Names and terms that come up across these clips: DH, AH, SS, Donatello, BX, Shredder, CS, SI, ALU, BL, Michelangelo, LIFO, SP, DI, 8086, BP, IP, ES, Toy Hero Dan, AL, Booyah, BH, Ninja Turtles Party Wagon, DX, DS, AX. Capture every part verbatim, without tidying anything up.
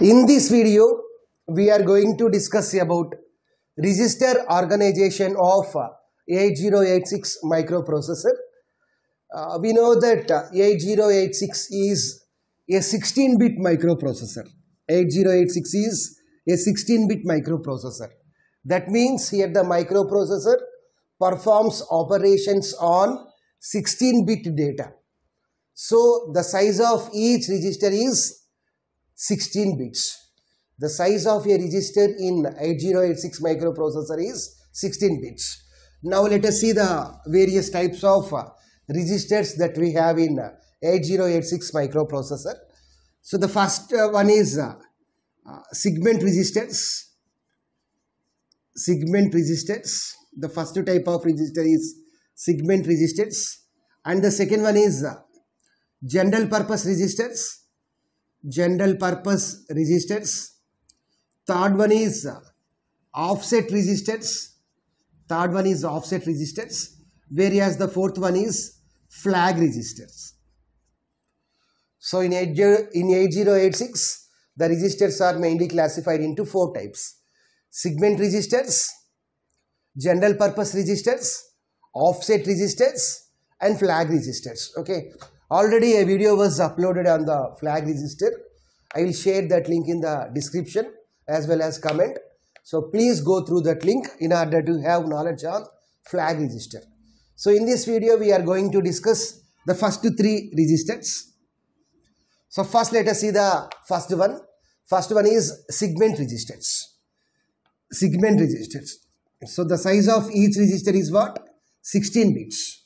In this video, we are going to discuss about register organization of eighty eighty-six microprocessor. Uh, we know that eighty eighty-six is a sixteen bit microprocessor. eighty eighty-six is a sixteen bit microprocessor. That means here the microprocessor performs operations on sixteen bit data. So the size of each register is sixteen bits. The size of a register in eighty eighty-six microprocessor is sixteen bits. Now let us see the various types of uh, registers that we have in uh, eighty eighty-six microprocessor. So the first uh, one is uh, uh, segment registers. Segment registers. The first type of register is segment registers. And the second one is uh, general purpose registers. General purpose registers. Third one is uh, offset registers. Third one is offset registers, whereas the fourth one is flag registers. So in eighty eighty-six, the registers are mainly classified into four types: segment registers, general purpose registers, offset registers, and flag registers. Okay, already a video was uploaded on the flag register. I will share that link in the description as well as comment. So please go through that link in order to have knowledge on flag register. So in this video we are going to discuss the first three registers. So first let us see the first one. First one is segment registers. Segment registers. So the size of each register is what? sixteen bits.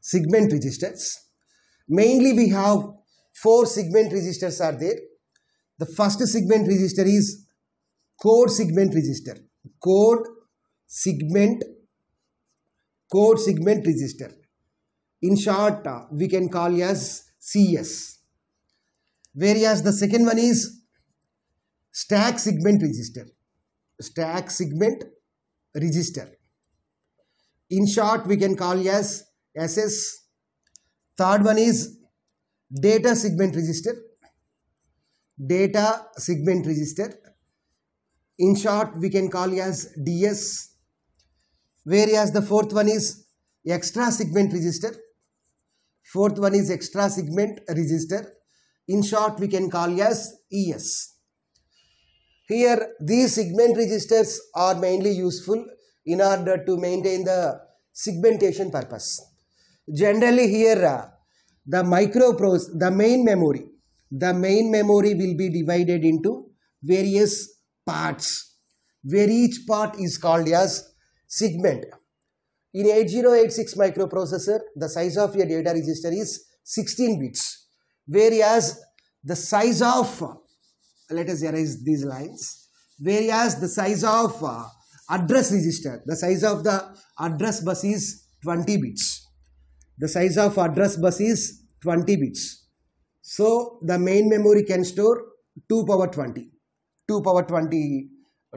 Segment registers. Mainly we have four segment registers are there. The first segment register is code segment register. Code segment, code segment register. In short, uh, we can call as C S. Whereas the second one is stack segment register. Stack segment register. In short, we can call as S S. Third one is data segment register. Data segment register. In short, we can call it as D S. Whereas the fourth one is extra segment register. Fourth one is extra segment register. In short, we can call it as E S. Here, these segment registers are mainly useful in order to maintain the segmentation purpose. Generally, here uh, the microprocessor, the main memory, the main memory will be divided into various parts, where each part is called as segment. In eighty eighty-six microprocessor, the size of your data register is sixteen bits, whereas the size of, let us erase these lines, whereas the size of uh, address register, the size of the address bus is twenty bits. The size of address bus is twenty bits. So the main memory can store two power twenty. two power twenty,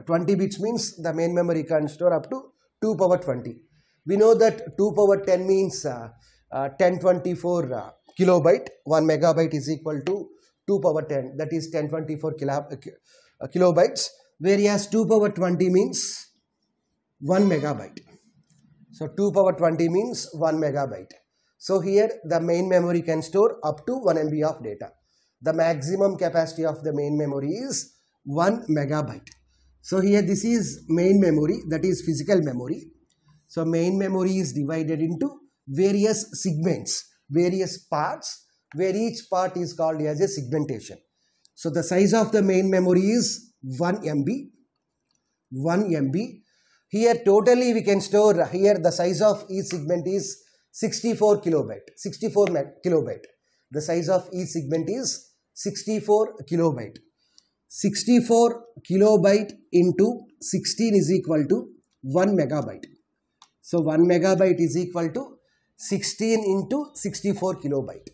twenty bits means the main memory can store up to two power twenty. We know that two power ten means uh, uh, ten twenty-four uh, kilobyte. one megabyte is equal to two power ten, that is ten twenty-four kilo, uh, kilobytes. Whereas two power twenty means one megabyte. So two power twenty means one megabyte. So here the main memory can store up to one M B of data. The maximum capacity of the main memory is one megabyte. So here this is main memory, that is physical memory. So main memory is divided into various segments, various parts, where each part is called as a segmentation. So the size of the main memory is one M B. one M B. Here totally we can store, here the size of each segment is sixty-four kilobyte. sixty-four kilobyte. The size of each segment is sixty-four kilobyte. sixty-four kilobyte into sixteen is equal to one megabyte. So one megabyte is equal to sixteen into sixty-four kilobyte.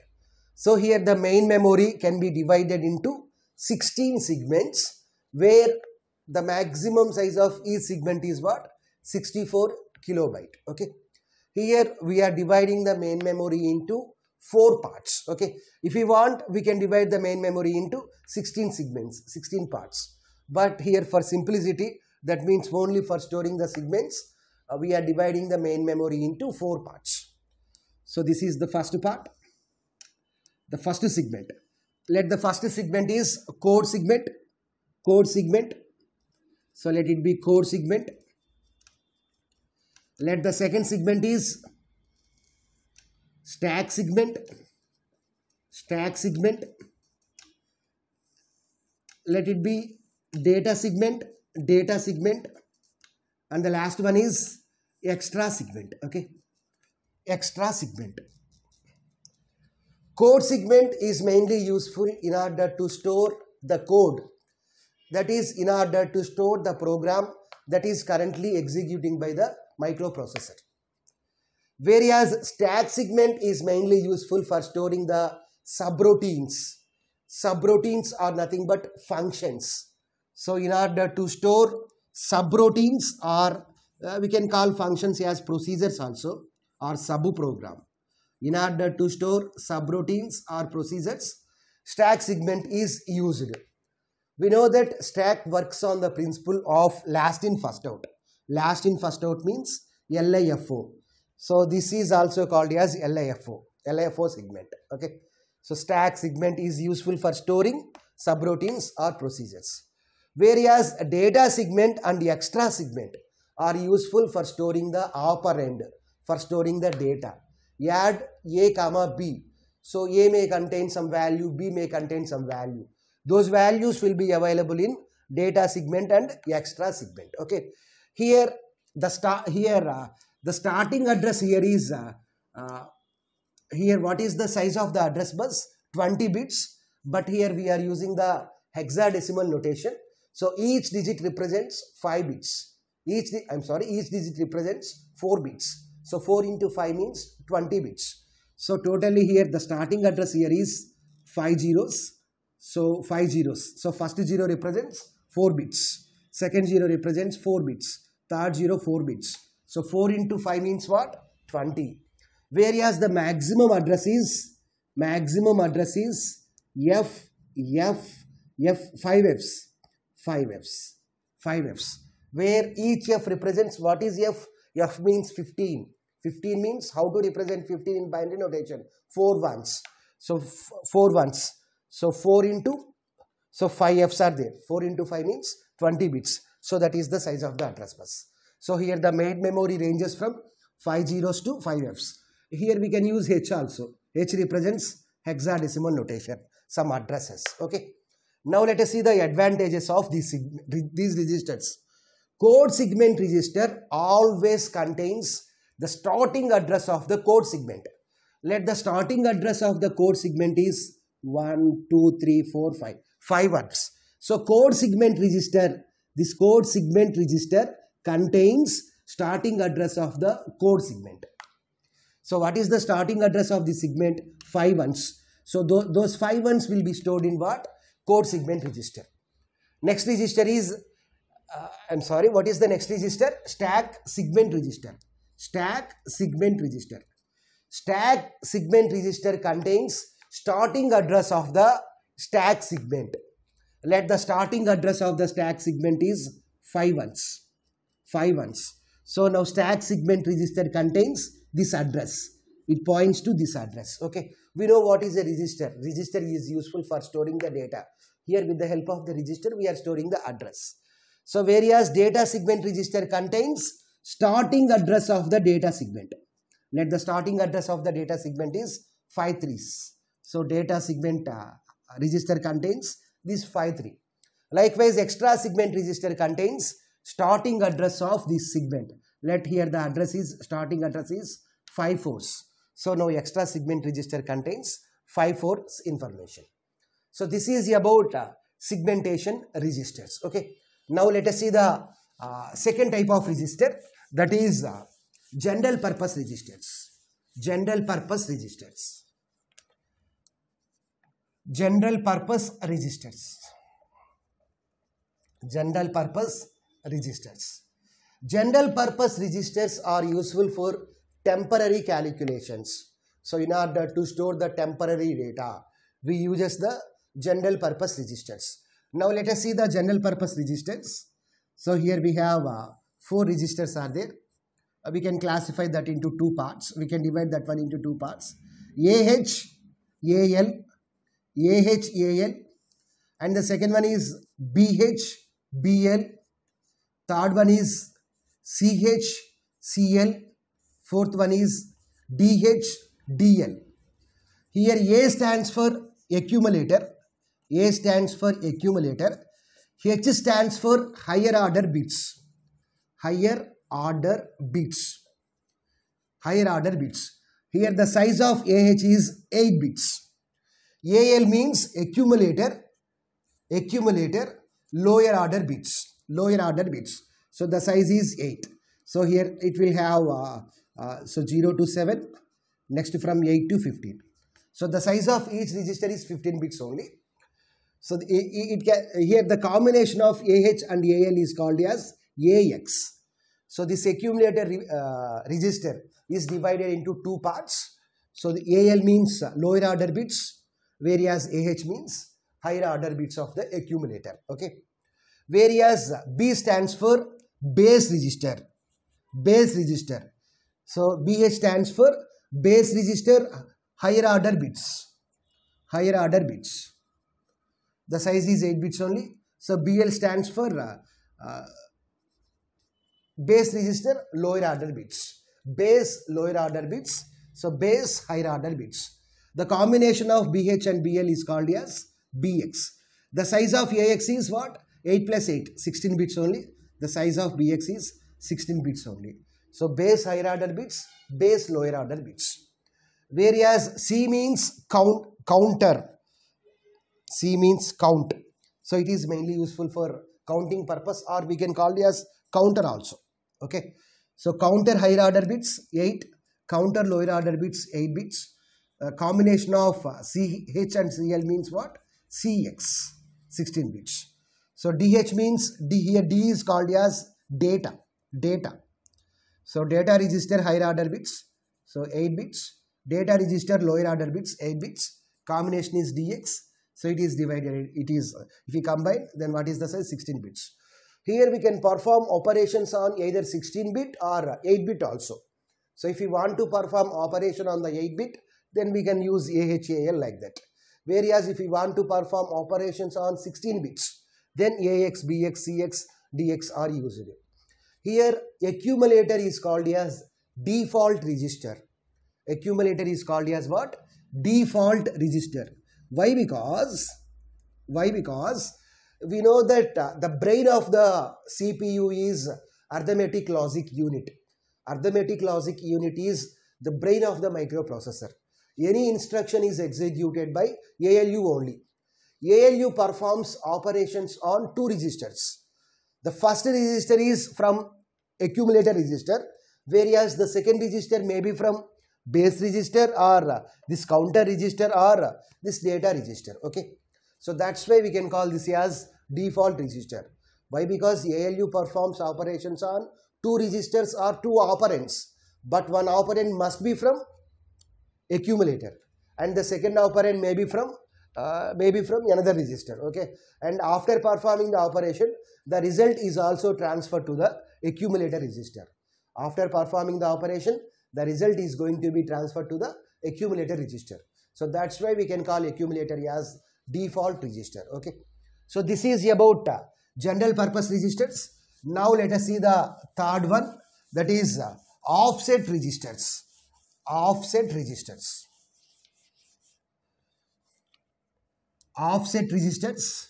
So here the main memory can be divided into sixteen segments, where the maximum size of each segment is what? sixty-four kilobyte. Okay. Here we are dividing the main memory into four parts. Okay, if we want, we can divide the main memory into sixteen segments, sixteen parts. But here for simplicity, that means only for storing the segments, uh, we are dividing the main memory into four parts. So this is the first part, the first segment. Let the first segment is core segment, core segment. So let it be core segment. Let the second segment is stack segment, stack segment. Let it be data segment, data segment. And the last one is extra segment. Okay, extra segment. Code segment is mainly useful in order to store the code, that is in order to store the program that is currently executing by the microprocessor. Whereas stack segment is mainly useful for storing the subroutines. Subroutines are nothing but functions. So in order to store subroutines, or uh, we can call functions as procedures also, or sub-program. In order to store subroutines or procedures, stack segment is used. We know that stack works on the principle of last in first out. Last in first out means L I F O. So this is also called as L I F O, L I F O segment. Okay. So stack segment is useful for storing subroutines or procedures. Whereas data segment and the extra segment are useful for storing the operand, for storing the data. Add A comma B. So A may contain some value, B may contain some value. Those values will be available in data segment and extra segment. Okay. Here the start here uh, the starting address here is uh, uh, here what is the size of the address bus? twenty bits. But here we are using the hexadecimal notation. So each digit represents five bits. Each I'm sorry, each digit represents four bits. So four into five means twenty bits. So totally here the starting address here is five zeros. So five zeros. So first zero represents four bits. Second zero represents four bits. Third zero four bits. So four into five means what? twenty. Whereas the maximum address is maximum address is F F F five Fs five Fs five Fs. Where each F represents what is F? F means fifteen. fifteen means how to represent fifteen in binary notation? four ones. So four ones. So four into, so five Fs are there. four into five means twenty bits. So that is the size of the address bus. So here the main memory ranges from five zeros to five Fs. Here we can use H also. H represents hexadecimal notation, some addresses. Okay. Now let us see the advantages of these, these registers. Code segment register always contains the starting address of the code segment. Let the starting address of the code segment is one, two, three, four, five. five words. So code segment register, this code segment register contains starting address of the code segment. So what is the starting address of the segment? five ones. So th those five ones will be stored in what? Code segment register. Next register is, uh, I'm sorry, what is the next register? Stack segment register. Stack segment register. Stack segment register contains starting address of the stack segment. Let the starting address of the stack segment is five ones. five ones. So now stack segment register contains this address. It points to this address. Okay. We know what is a register. Register is useful for storing the data. Here with the help of the register we are storing the address. So whereas data segment register contains starting address of the data segment. Let the starting address of the data segment is five threes. So data segment uh, register contains this five three. Likewise, extra segment register contains starting address of this segment. Let here the address is starting address is five fours. So now extra segment register contains five fours information. So this is about uh, segmentation registers. Okay. Now let us see the uh, second type of register, that is uh, general purpose registers. General purpose registers. General purpose registers. General purpose registers. General purpose registers are useful for temporary calculations. So in order to store the temporary data, we uses the general purpose registers. Now let us see the general purpose registers. So here we have uh, four registers are there. Uh, we can classify that into two parts. We can divide that one into two parts. A H, A L, A H, A L, and the second one is B H, B L, third one is C H, C L, fourth one is D H, D L. Here A stands for accumulator, A stands for accumulator, H stands for higher order bits, higher order bits, higher order bits. Here the size of A H is eight bits. A L means accumulator, accumulator, lower order bits, lower order bits. So the size is eight. So here it will have uh, uh, so zero to seven, next from eight to fifteen. So the size of each register is fifteen bits only. So the, it, it can, here the combination of A H and A L is called as A X. So this accumulator re, uh, register is divided into two parts. So the A L means lower order bits, whereas A H means higher order bits of the accumulator. Okay. Whereas B stands for base register, base register. So B H stands for base register, higher order bits, higher order bits. The size is eight bits only. So B L stands for uh, uh, base register, lower order bits, base lower order bits. So base higher order bits. The combination of B H and B L is called as B X. The size of A X is what? eight plus eight, sixteen bits only. The size of B X is sixteen bits only. So base higher order bits, base lower order bits. Whereas C means count, counter. C means count. So it is mainly useful for counting purpose, or we can call it as counter also. Okay. So counter higher order bits eight, counter lower order bits eight bits. Uh, combination of uh, C H and C L means what? C X, sixteen bits. So D H means, D here D is called as data, data. So data register higher order bits, so eight bits. Data register lower order bits, eight bits. Combination is D X. So it is divided, it is, if we combine, then what is the size? sixteen bits. Here we can perform operations on either sixteen bit or eight bit also. So if we want to perform operation on the eight bit, then we can use A H A L like that. Whereas if we want to perform operations on sixteen bits, then A X, B X, C X, D X are used. Here accumulator is called as default register. Accumulator is called as what? Default register. Why? Because, why? Because we know that uh, the brain of the C P U is arithmetic logic unit. Arithmetic logic unit is the brain of the microprocessor. Any instruction is executed by A L U only. A L U performs operations on two registers. The first register is from accumulator register, whereas the second register may be from base register or uh, this counter register or uh, this data register. Okay, so that's why we can call this as default register. Why? Because A L U performs operations on two registers or two operands, but one operand must be from accumulator and the second operand may be from uh, maybe from another register. Okay, and after performing the operation, the result is also transferred to the accumulator register. After performing the operation, the result is going to be transferred to the accumulator register. So that's why we can call accumulator as default register. Okay. So this is about uh, general purpose registers. Now let us see the third one, that is uh, offset registers. Offset registers. Offset registers.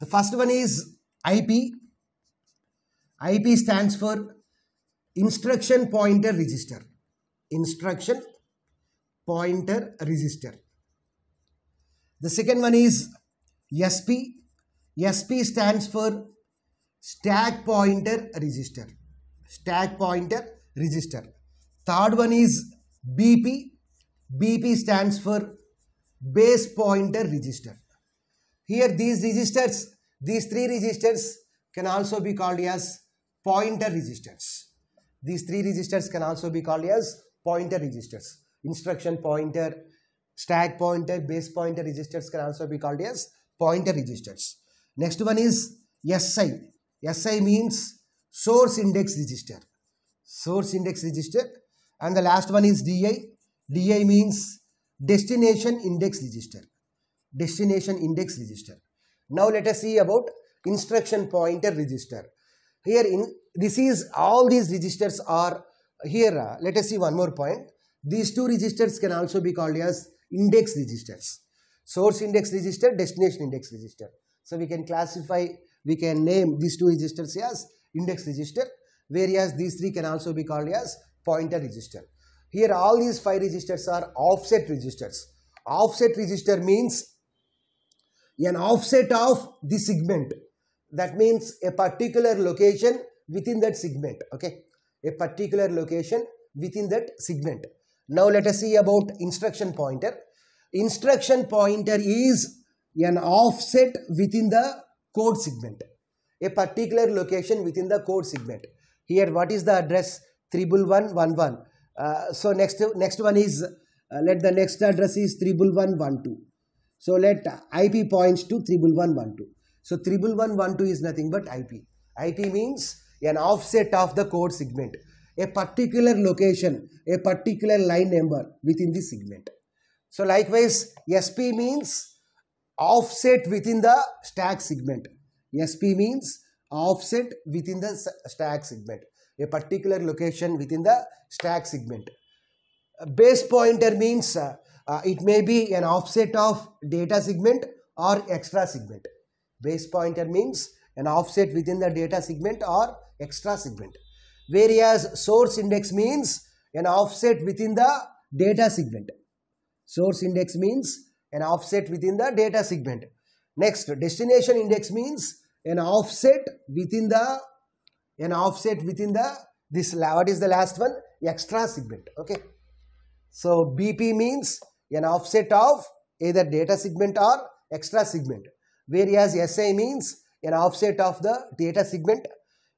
The first one is I P. I P stands for instruction pointer register, instruction pointer register. The second one is S P. S P stands for stack pointer register, stack pointer register. Third one is B P. B P stands for base pointer register. Here these registers, these three registers can also be called as pointer registers. These three registers can also be called as pointer registers. Instruction pointer, stack pointer, base pointer registers can also be called as pointer registers. Next one is S I. S I means source index register. Source index register. And the last one is D I. D I means destination index register. Destination index register. Now let us see about instruction pointer register. Here in this is all these registers are here. Uh, let us see one more point. These two registers can also be called as index registers. Source index register, destination index register. So we can classify, we can name these two registers as index register, whereas these three can also be called as pointer register. Here all these five registers are offset registers. Offset register means an offset of the segment. That means a particular location within that segment. Okay, a particular location within that segment. Now let us see about instruction pointer. Instruction pointer is an offset within the code segment. A particular location within the code segment. Here what is the address? triple one one one. Uh, so next next one is uh, let the next address is triple one one two. So let I P points to triple one one two. So triple one one two is nothing but I P. I P means an offset of the code segment. A particular location, a particular line number within the segment. So likewise, S P means offset within the stack segment. S P means offset within the stack segment. A particular location within the stack segment. Base pointer means uh, uh, it may be an offset of data segment or extra segment. Base pointer means an offset within the data segment or extra segment. Whereas source index means an offset within the data segment. Source index means an offset within the data segment. Next, destination index means an offset within the an offset within the this what is the last one? Extra segment. Okay. So B P means an offset of either data segment or extra segment. Whereas S I means an offset of the data segment.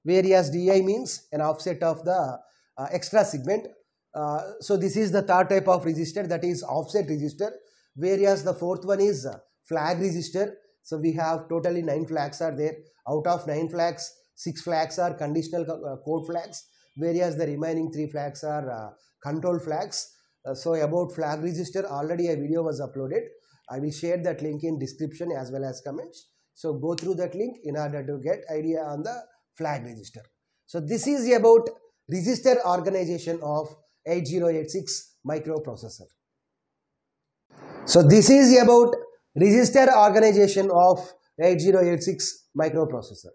Whereas D I means an offset of the uh, extra segment. Uh, so this is the third type of register, that is offset register. Whereas the fourth one is uh, flag register. So we have totally nine flags are there. Out of nine flags, six flags are conditional uh, code flags. Whereas the remaining three flags are uh, control flags. Uh, so about flag register, already a video was uploaded. I will share that link in description as well as comments. So go through that link in order to get idea on the flag register. So this is about register organization of eighty eighty-six microprocessor. So this is about register organization of eighty eighty-six microprocessor.